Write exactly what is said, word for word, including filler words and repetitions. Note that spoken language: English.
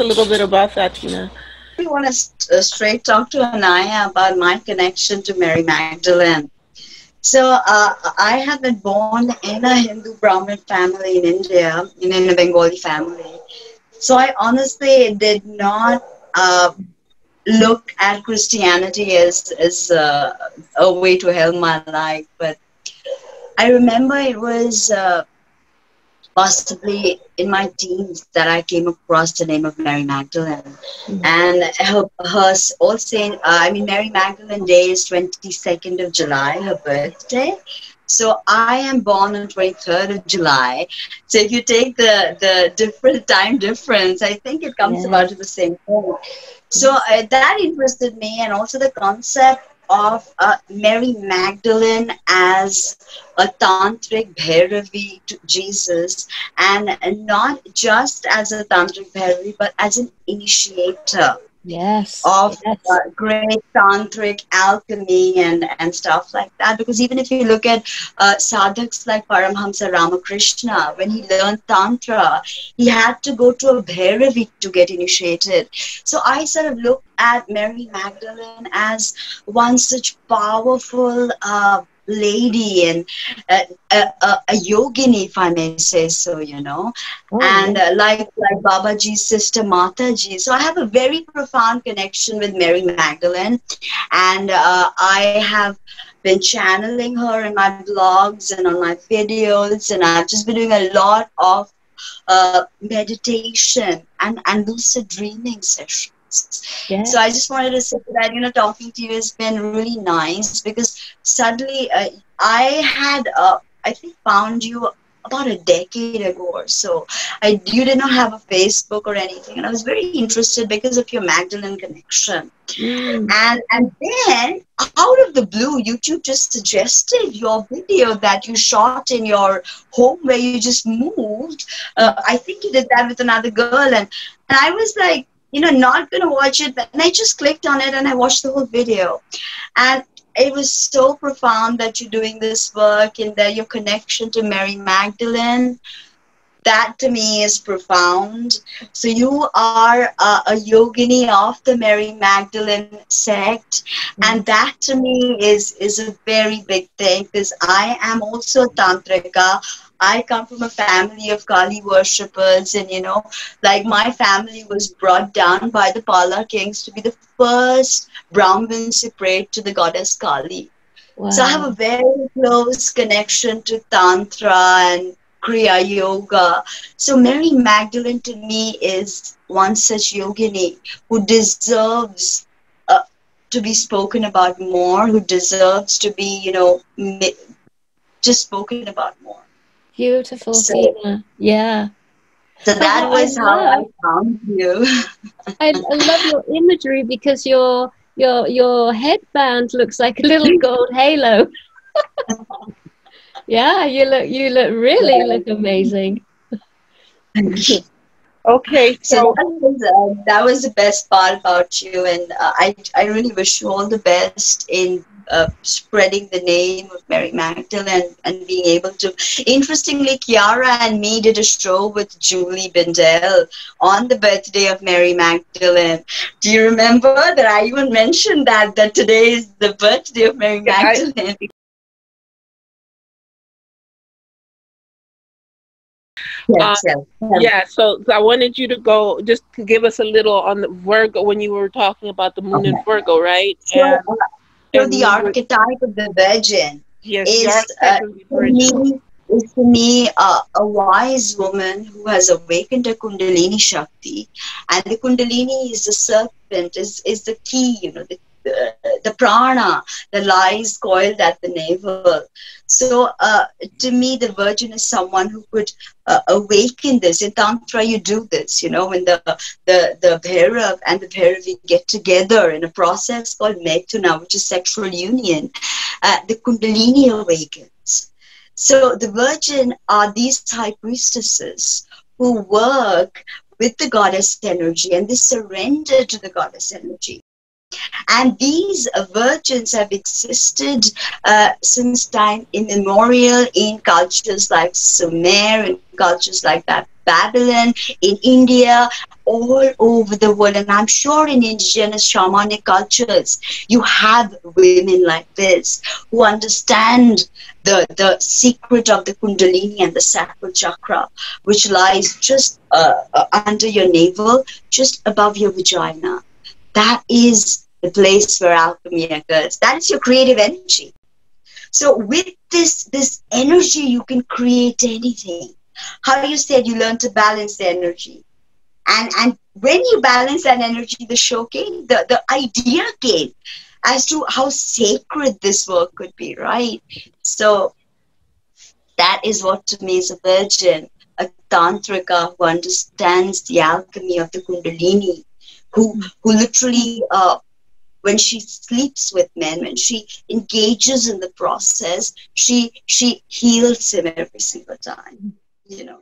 a little bit about that, Tina. I want to uh, straight talk to Anaya about my connection to Mary Magdalene. So uh, I have been born in a Hindu Brahmin family in India, in a Bengali family. So I honestly did not uh, look at Christianity as, as uh, a way to help my life. But I remember it was uh, possibly in my teens that I came across the name of Mary Magdalene. Mm-hmm. And her, her All Saint, uh, I mean, Mary Magdalene Day is twenty-second of July, her birthday. So I am born on twenty-third of July. So if you take the, the different time difference, I think it comes yeah. about to the same point. So uh, that interested me, and also the concept of uh, Mary Magdalene as a tantric Bhairavi to Jesus, and not just as a tantric Bhairavi, but as an initiator yes. of yes. Uh, great tantric alchemy and, and stuff like that. Because even if you look at uh, sadhaks like Paramhamsa Ramakrishna, when he learned Tantra, he had to go to a Bhairavi to get initiated. So I sort of looked at Mary Magdalene as one such powerful uh, lady and uh, a, a, a yogini, if I may say so, you know, oh, and uh, like, like Babaji's sister Mataji. So I have a very profound connection with Mary Magdalene, and uh, I have been channeling her in my blogs and on my videos, and I've just been doing a lot of uh, meditation and, and lucid dreaming sessions. Yes. So I just wanted to say that, you know, talking to you has been really nice, because suddenly uh, I had, uh, I think, found you about a decade ago or so. I, you did not have a Facebook or anything, and I was very interested because of your Magdalene connection. Mm. And, and then, out of the blue, YouTube just suggested your video that you shot in your home where you just moved. Uh, I think you did that with another girl, and, and I was like, you know, not going to watch it, but and I just clicked on it and I watched the whole video. And it was so profound that you're doing this work, and that your connection to Mary Magdalene, that to me is profound. So you are uh, a yogini of the Mary Magdalene sect. Mm-hmm. And that to me is, is a very big thing, because I am also a tantrika. I come from a family of Kali worshippers, and, you know, like my family was brought down by the Pala kings to be the first Brahmins who prayed to the goddess Kali. Wow. So I have a very close connection to Tantra and Kriya Yoga. So Mary Magdalene to me is one such yogini who deserves uh, to be spoken about more, who deserves to be, you know, just spoken about more. Beautiful, so, Tina. Yeah. So that oh, was I how I found you. I, I love your imagery, because your your your headband looks like a little gold halo. Yeah, you look you look really look amazing. Okay, so, so that, was, uh, that was the best part about you, and uh, I I really wish you all the best in Uh, spreading the name of Mary Magdalene, and, and being able to. Interestingly, Chiara and me did a show with Julie Bindell on the birthday of Mary Magdalene. Do you remember that I even mentioned that, that today is the birthday of Mary Magdalene? Yeah, Uh, yeah, so, so I wanted you to go just to give us a little on the Virgo, when you were talking about the moon okay. in Virgo, right? And, sure. So the archetype of the Virgin yes, is, uh, for me, is for me uh, a wise woman who has awakened her Kundalini Shakti, and the Kundalini is the serpent, is is the key, you know, the the, the prana, the lies coiled at the navel. So uh, to me, the Virgin is someone who could uh, awaken this. In Tantra, you do this, you know, when the, the, the Bhairav and the Bhairavi get together in a process called Maithuna, which is sexual union, uh, the Kundalini awakens. So the Virgin are these high priestesses who work with the goddess energy, and they surrender to the goddess energy. And these virgins have existed uh, since time immemorial in cultures like Sumer, in cultures like that Babylon, in India, all over the world. And I'm sure in indigenous shamanic cultures, you have women like this who understand the, the secret of the Kundalini and the sacral chakra, which lies just uh, under your navel, just above your vagina. That is the place where alchemy occurs. That is your creative energy. So with this, this energy, you can create anything. How you said you learn to balance the energy. And, and when you balance that energy, the show came, the, the idea came as to how sacred this work could be, right? So that is what to me is a virgin, a tantrika who understands the alchemy of the Kundalini, who, who literally... Uh, when she sleeps with men, when she engages in the process, she she heals him every single time, you know.